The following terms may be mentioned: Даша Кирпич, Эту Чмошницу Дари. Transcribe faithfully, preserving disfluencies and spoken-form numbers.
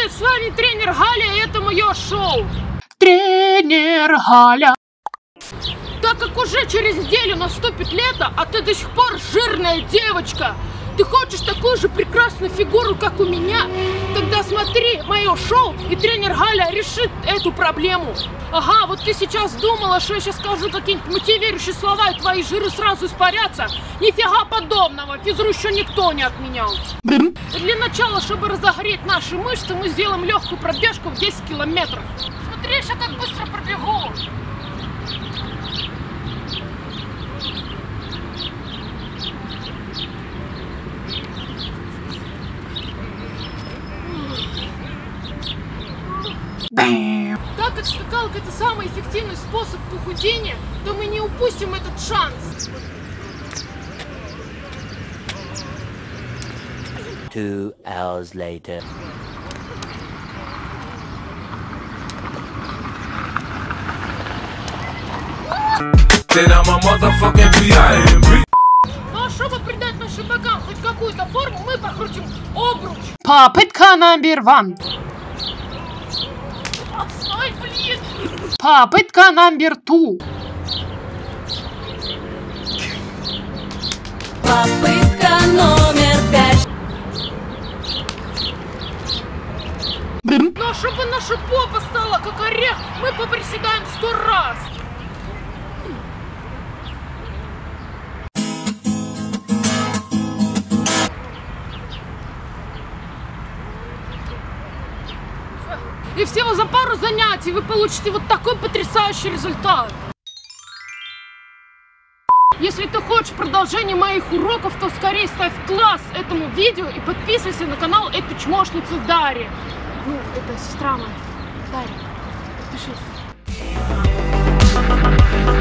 С вами тренер Галя, и это мое шоу. Тренер Галя. Так как уже через неделю наступит лето, а ты до сих пор жирная девочка, ты хочешь такую же прекрасную фигуру, как у меня, тогда смотри мое шоу, и тренер Галя решит эту проблему. Ага, вот ты сейчас думала, что я сейчас скажу какие-нибудь мотивирующие слова, и твои жиры сразу испарятся? Нифига подобного, физру еще никто не отменял. Для начала, чтобы разогреть наши мышцы, мы сделаем легкую пробежку в десять километров. Смотри, я как быстро пробегу. Так как скакалка — это самый эффективный способ похудения, то мы не упустим этот шанс. Two hours later. Ну а чтобы придать нашим бокам хоть какую-то форму, мы покрутим обруч. Попытка номер один. Ой, блин! Попытка номер два. Попытка номер пять. Ну, чтобы наша попа стала как орех, мы поприседаем сто раз. И всего за пару занятий вы получите вот такой потрясающий результат. Если ты хочешь продолжение моих уроков, то скорее ставь класс этому видео и подписывайся на канал Эту Чмошницу Дари. Ну, это сестра моя, Дарья. Подпишись.